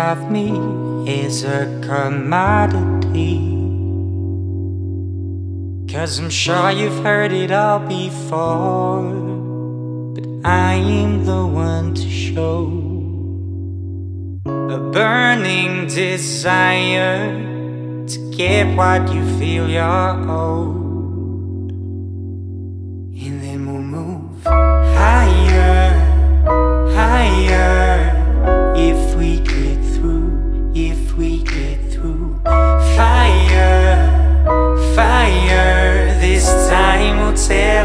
have me is a commodity. 'Cause I'm sure you've heard it all before, but I am the one to show a burning desire to get what you feel you're owed. And then we'll move higher, higher, if we get through, if we get through. Fire, fire, this time will tell.